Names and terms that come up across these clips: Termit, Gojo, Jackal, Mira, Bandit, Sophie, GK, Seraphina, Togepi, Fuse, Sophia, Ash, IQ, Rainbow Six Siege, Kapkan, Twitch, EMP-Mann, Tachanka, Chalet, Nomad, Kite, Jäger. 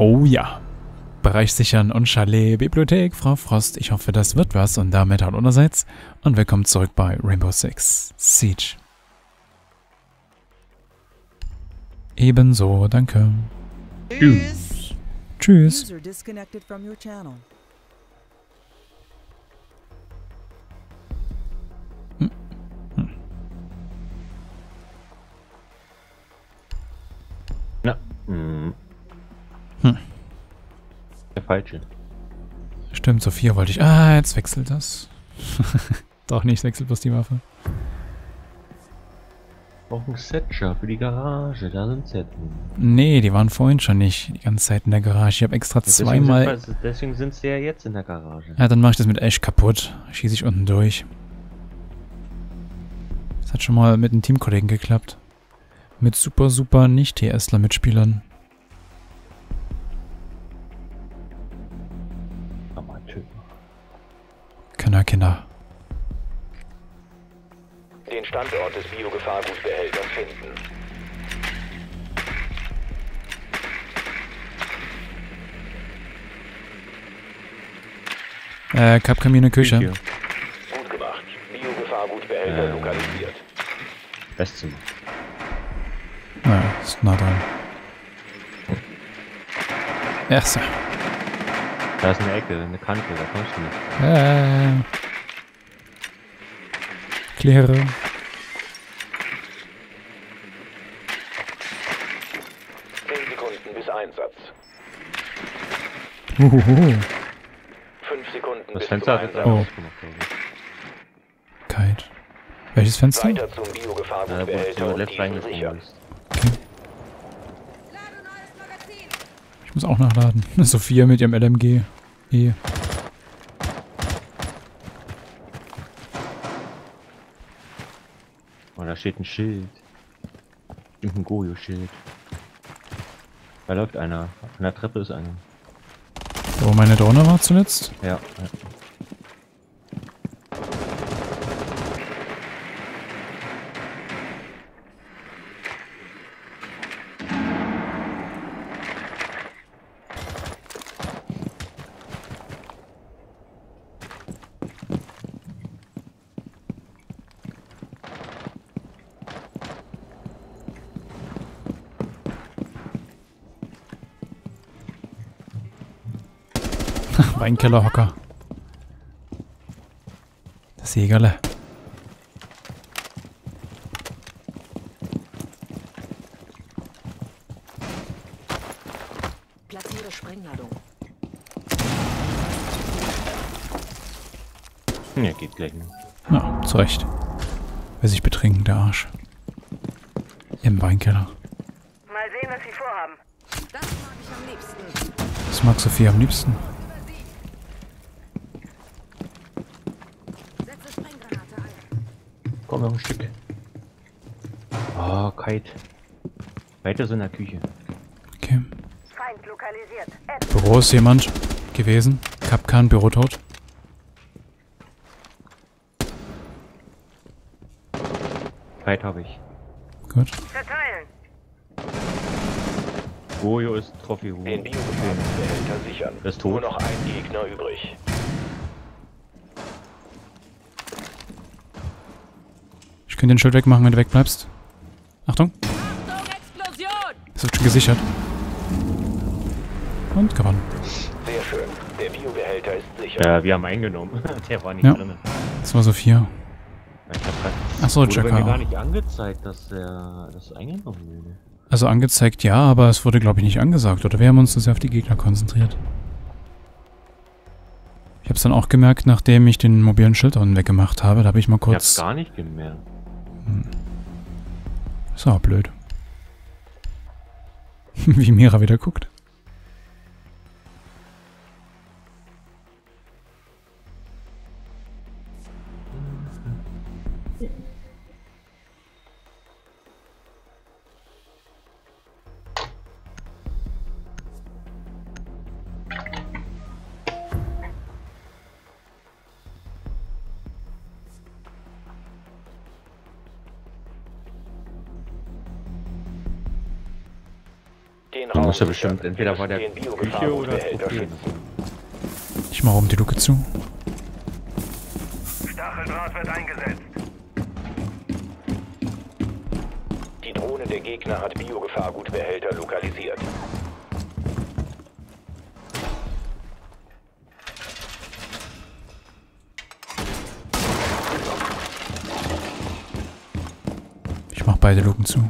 Oh ja. Bereich sichern und Chalet, Bibliothek, Frau Frost. Ich hoffe, das wird was. Und damit hallo allerseits und willkommen zurück bei Rainbow Six Siege. Ebenso, danke. Tschüss. Tschüss. Na. Der falsche. Stimmt, Sophia wollte ich. Ah, jetzt wechselt das. Doch nicht, wechselt bloß die Waffe. Auch ein Setcher für die Garage, da sind Setten. Nee, die waren vorhin schon nicht die ganze Zeit in der Garage. Ich habe extra zweimal... Deswegen sind sie ja jetzt in der Garage. Ja, dann mache ich das mit Ash kaputt. Schieße ich unten durch. Das hat schon mal mit einem Teamkollegen geklappt. Mit super Nicht-TSler-Mitspielern. Amateur. Kanner. Den Standort des Biogefahrgutbehälters finden. Kapkan in der Küche. Gut gemacht. Biogefahrgutbehälter lokalisiert. Bestzimmer. Naja, ist nah dran. Erster. Da ist eine Ecke, eine Kante, da kommst du nicht. Kläre. Uhuhu. 5 Sekunden das bis Fenster hat jetzt einfach ausgemacht. Kite. Welches Fenster? Weiter zum Biogefahrgutbehälter und diesen sicher. Okay. Ich muss auch nachladen. Sophia mit ihrem LMG. Oh, da steht ein Schild. Ein Gojo-Schild. Da läuft einer. An der Treppe ist einer. Wo meine Drohne war zuletzt? Ja. Weinkellerhocker. Das Jägerle. Platziere Sprengladung. Ja, geht gleich. Ne? Na, zu Recht. Wer sich betrinken, der Arsch. Im Weinkeller. Mal sehen, was sie vorhaben. Das mag ich am liebsten. Das mag Sophie am liebsten. Noch ein Stück. Oh, Kite. Weiter so in der Küche. Okay. Feind lokalisiert. Büro ist jemand gewesen. Kapkan, Büro tot. Kite habe ich. Gut. Verteilen. Gojo ist Trophy. Den Biogefahrgutbehälter sichern. Ist tot. Nur noch ein Gegner übrig. Ich könnte den Schild wegmachen, wenn du wegbleibst. Achtung! Achtung, Explosion! Es wird schon gesichert. Und gewonnen. Sehr schön. Der Biobehälter ist sicher. Ja, wir haben eingenommen. Der war nicht drin. Das war Sophia. Achso, Jackal. Wurde mir gar nicht angezeigt, dass der das eingenommen wurde. Also angezeigt ja, aber es wurde glaube ich nicht angesagt. Oder wir haben uns zu sehr auf die Gegner konzentriert. Ich hab's dann auch gemerkt, nachdem ich den mobilen Schild unten weggemacht habe. Da habe ich mal kurz... Ich hab's gar nicht gemerkt. Ist auch blöd. Wie Mira wieder guckt. den Raum. Muss er bestimmt, entweder war der Küche oder Profil. Ich mach oben die Luke zu. Stacheldraht wird eingesetzt. Die Drohne der Gegner hat Biogefahrgutbehälter lokalisiert. Ich mach beide Luken zu.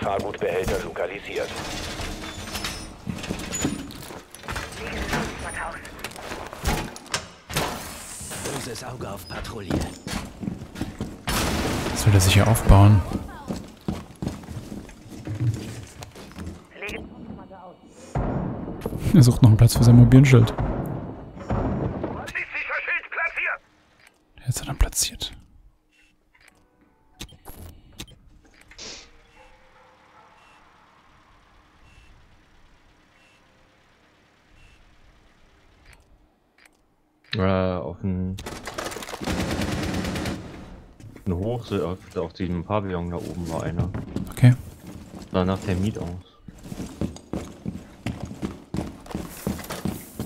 Fahrgutbehälter lokalisiert. Böses Auge auf Patrouille. Was will er sich hier aufbauen? Er sucht noch einen Platz für sein Mobilschild. Jetzt hat er ihn platziert. Auf diesem Pavillon da oben war einer. Okay. Sah nach Termit aus.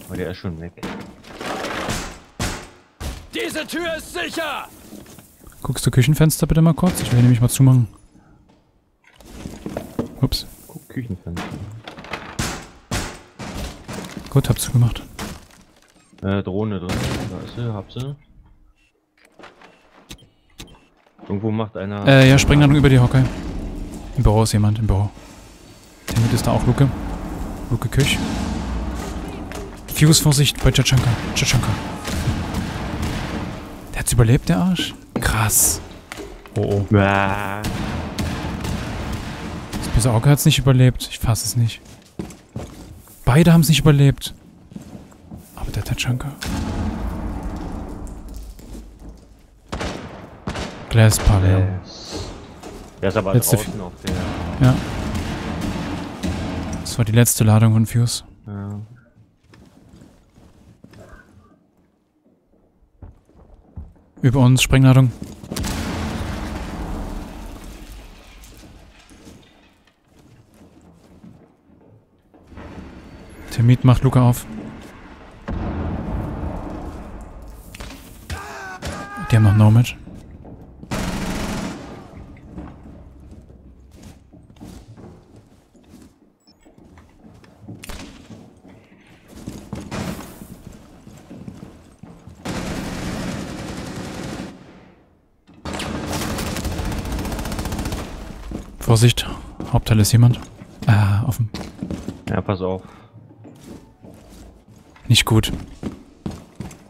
Aber der ist schon weg. Diese Tür ist sicher! Guckst du Küchenfenster bitte mal kurz? Ich will nämlich mal zumachen. Ups. Guck Küchenfenster. Gut, hab zugemacht. Drohne drin. Da ist sie, hab sie. Irgendwo macht einer... ja, spring dann über die Hocke. Im Büro ist jemand, im Büro. Damit ist da auch Luke. Luke Küch. Fuse, Vorsicht, bei Tachanka. Tachanka. Der hat's überlebt, der Arsch? Krass. Oh, oh. Das böse Auge hat's nicht überlebt. Ich fass es nicht. Beide haben's nicht überlebt. Aber der Tachanka... Glaspavillon. Der ist aber letzte draußen auf der... Ja. Das war die letzte Ladung von Fuse. Ja. Über uns, Sprengladung. Termit macht Luca auf. Die haben noch Nomad. Vorsicht, Hauptteil ist jemand. Ah, offen. Ja, pass auf. Nicht gut.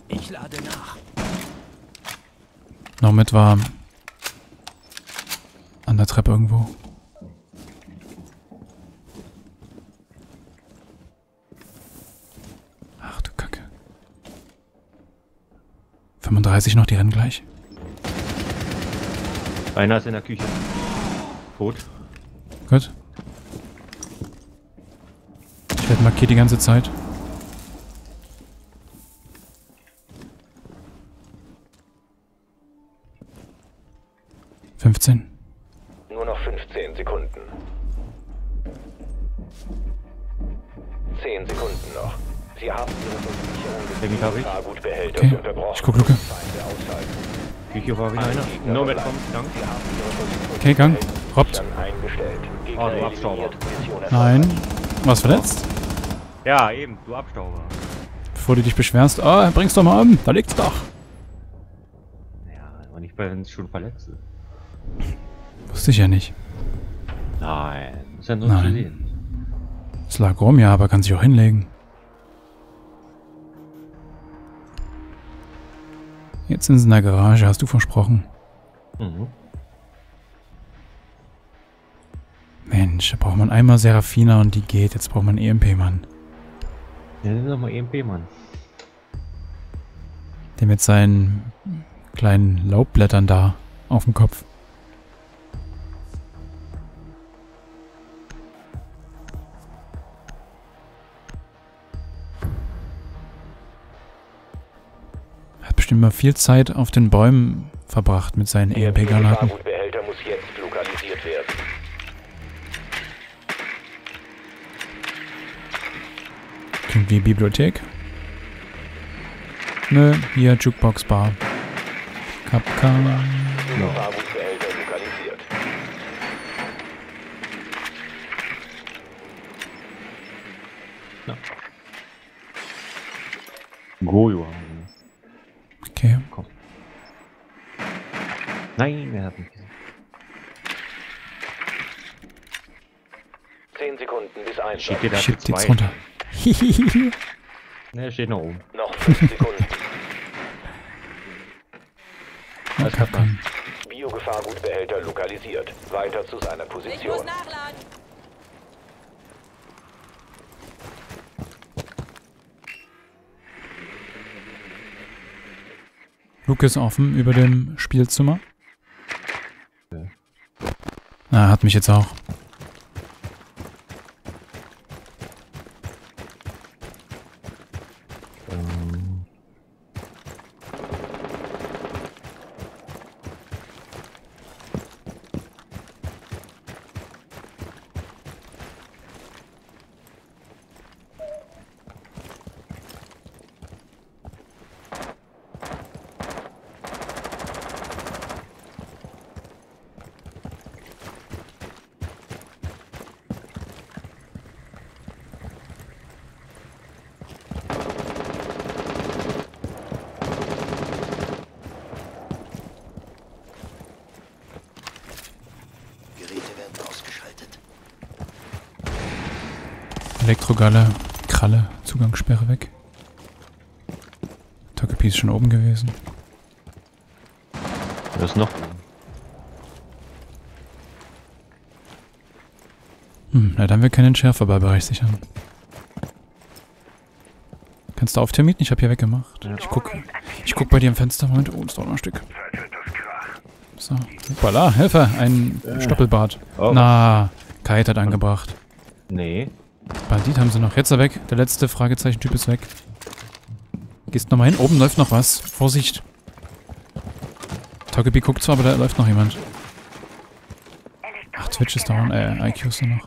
Ich lade nach. Nomad war an der Treppe irgendwo. Ach du Kacke. 35 noch, die rennen gleich. Einer ist in der Küche. Tot. Gut. Ich werde markiert die ganze Zeit. Nur noch 15 Sekunden. 10 Sekunden noch. Sie haben ihre Fahrgutbehälter unterbrochen. Ich guck, Luke. Küche war wieder einer. Nur mit Dank. Okay, Gang. Robbt. Oh, du Abstauber. Nein. Warst verletzt? Ja, eben. Du Abstauber. Bevor du dich beschwerst. Ah, bring's doch mal um. Da liegt's doch. Ja, aber nicht, wenn es schon verletzt ist. Wusste ich ja nicht. Nein. Ist ja nur zu sehen. Es lag rum, ja, aber kann sich auch hinlegen. Jetzt sind sie in der Garage, hast du versprochen. Mhm. Mensch, da braucht man einmal Seraphina und die geht. Jetzt braucht man EMP-Mann. Ja, nimm doch mal EMP-Mann. Der mit seinen kleinen Laubblättern da auf dem Kopf. bestimmt mal viel Zeit auf den Bäumen verbracht mit seinen EMP-Granaten. Klingt wie Bibliothek. Nö, hier Jukebox Bar. Kapkan. No. No. Gojo haben wir. Okay. Komm. Nein, wir hatten nicht. 10 Sekunden bis ein. Schiebt jetzt runter. Hihihi. Ne, steht noch oben. Noch 5 Sekunden. Das Kapkan. Biogefahrgutbehälter lokalisiert. Weiter zu seiner Position. Ich muss nachladen. Luke ist offen über dem Spielzimmer. Ah, hat mich jetzt auch. Elektrogalle, Kralle, Zugangssperre weg. Togepi ist schon oben gewesen. Da ist noch. Hm, leider haben wir keinen Schärfer bei Bereich sichern. Kannst du auf Termit? Ich habe hier weggemacht. Ich guck bei dir im Fenster. Moment, oh, ist doch noch ein Stück. So, hoppala, Hilfe, ein Stoppelbart. Oh. Na, Kite hat angebracht. Nee. Bandit haben sie noch. Jetzt ist er weg. Der letzte Fragezeichen-Typ ist weg. Gehst nochmal hin. Oben läuft noch was. Vorsicht. Togepi guckt zwar, aber da läuft noch jemand. Ach, Twitch ist down. IQ ist da noch.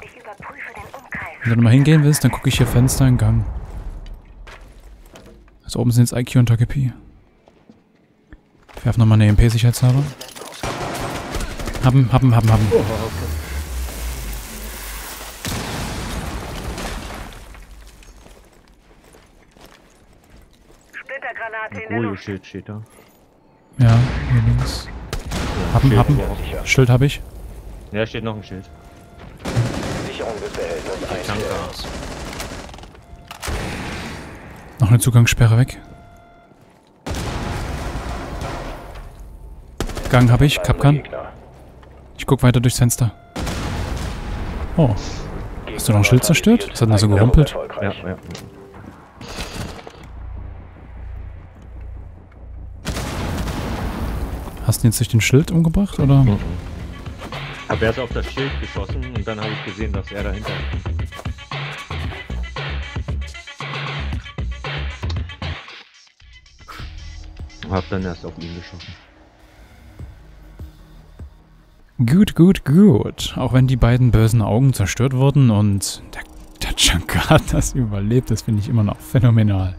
Wenn du nochmal hingehen willst, dann gucke ich hier Fenster in Gang. Also oben sind jetzt IQ und Togepi. Ich werfe nochmal eine EMP-Sicherheitshaber. Haben. Oh, okay. Oh, Schild steht da. Ja, hier links. Haben. Schild habe ich. Ja, steht noch ein Schild. Noch eine Zugangssperre weg. Gang habe ich, Kapkan. Ich guck weiter durchs Fenster. Oh. Hast du noch ein Schild zerstört? Das hat nur so gerumpelt. Ja. Hast du jetzt durch den Schild umgebracht, oder? Mhm. Aber er hat auf das Schild geschossen und dann habe ich gesehen, dass er dahinter ist. Und habe dann erst auf ihn geschossen. Gut. Auch wenn die beiden bösen Augen zerstört wurden und der Tachanka hat das überlebt, das finde ich immer noch phänomenal.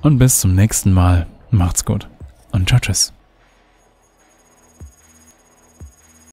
Und bis zum nächsten Mal. Macht's gut. Und tschüss.